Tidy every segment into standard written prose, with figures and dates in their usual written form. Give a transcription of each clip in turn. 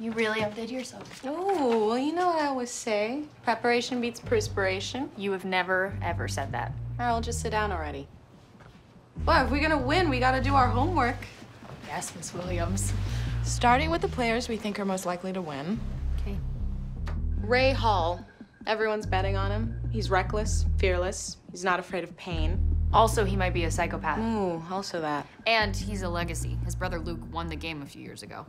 You really outdid yourself. Oh, well, you know what I always say? Preparation beats perspiration. You have never, ever said that. All right, I'll just sit down already. Well, if we're gonna win, we gotta do our homework. Yes, Miss Williams. Starting with the players we think are most likely to win. Okay. Ray Hall. Everyone's betting on him. He's reckless, fearless. He's not afraid of pain. Also, he might be a psychopath. Ooh, also that. And he's a legacy. His brother Luke won the game a few years ago.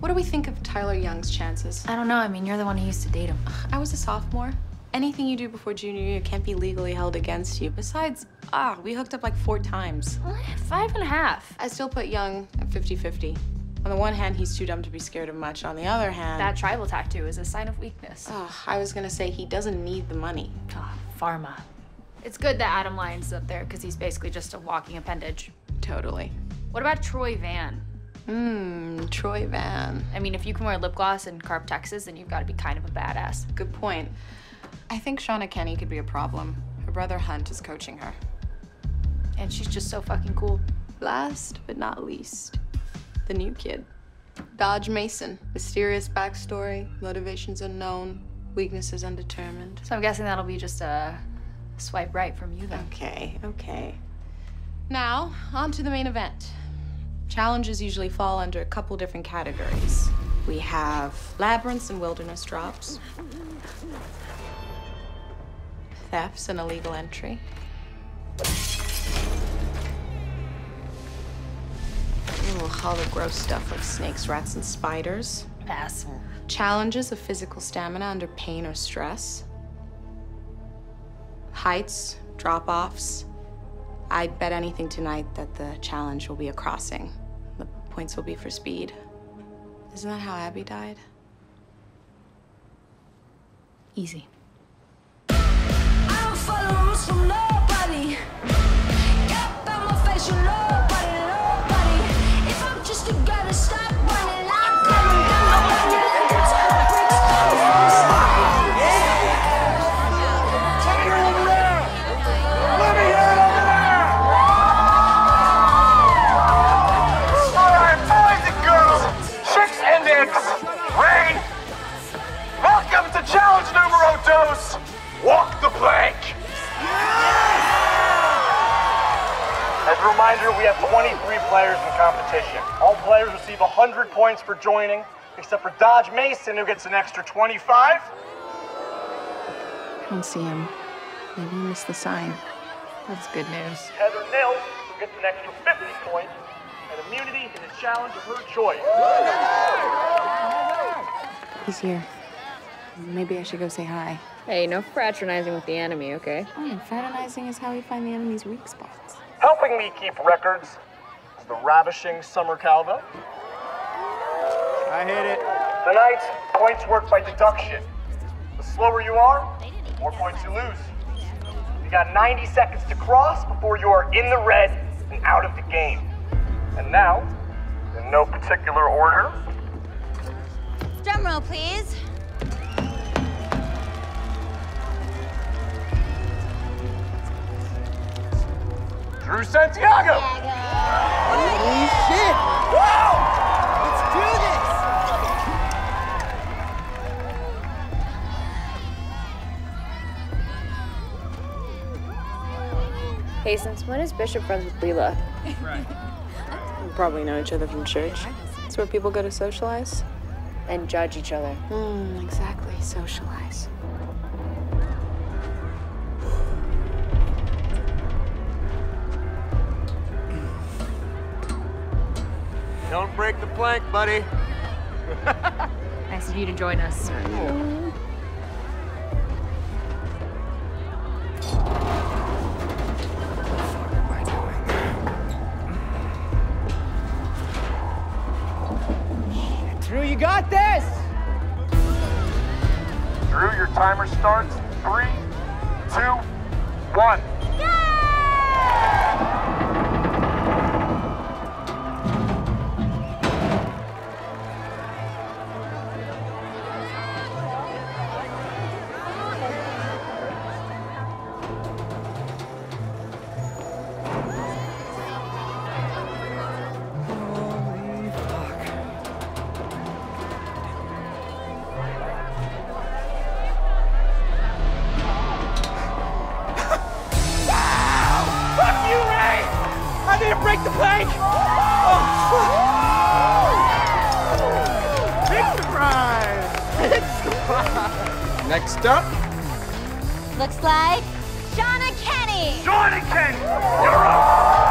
What do we think of Tyler Young's chances? I don't know. I mean, you're the one who used to date him. I was a sophomore. Anything you do before junior year can't be legally held against you. Besides, we hooked up like 4 times. What? 5.5. I still put Young at 50-50. On the one hand, he's too dumb to be scared of much. On the other hand... That tribal tattoo is a sign of weakness. I was gonna say he doesn't need the money. Pharma. It's good that Adam Lyons is up there because he's basically just a walking appendage. Totally. What about Troy Van? Troy Van. I mean, if you can wear lip gloss in Carp, Texas, then you've got to be kind of a badass. Good point. I think Shauna Kenny could be a problem. Her brother Hunt is coaching her. And she's just so fucking cool. Last but not least, the new kid. Dodge Mason. Mysterious backstory, motivations unknown, weaknesses undetermined. So I'm guessing that'll be just a swipe right from you then. Okay, okay. Now, on to the main event. Challenges usually fall under a couple different categories. We have labyrinths and wilderness drops, thefts and illegal entry, all the gross stuff like snakes, rats, and spiders. Pass. Challenges of physical stamina under pain or stress, heights, drop-offs. I bet anything tonight that the challenge will be a crossing. The points will be for speed. Isn't that how Abby died? Easy. I don't follow rules from nobody. Got by my face, you nobody, nobody. If I'm just a guy to stop running, I'm coming walk the plank! Yes! As a reminder, we have 23 players in competition. All players receive 100 points for joining, except for Dodge Mason, who gets an extra 25. I don't see him. Maybe he missed the sign. That's good news. Heather Nils, who gets an extra 50 points, and immunity in a challenge of her choice. He's here. Maybe I should go say hi. Hey, no fraternizing with the enemy, okay? Oh, fraternizing is how we find the enemy's weak spots. Helping me keep records is the ravishing Summer Calvo. I hit it. Tonight, points work by deduction. The slower you are, the more points you lose. You got 90 seconds to cross before you are in the red and out of the game. And now, in no particular order... Drum roll, please. Drew Santiago! Holy shit! Wow! Let's do this! Hey, since when is Bishop friends with Lila? Right. We probably know each other from church. It's where people go to socialize. And judge each other. Exactly, socialize. Don't break the plank, buddy. Nice of you to join us. Cool. Drew, you got this! Drew, your timer starts. 3, 2, 1. I didn't break the plank! Oh. Big surprise! Big surprise! Next up. Looks like Shauna Kenny! Shauna Kenny! You're up!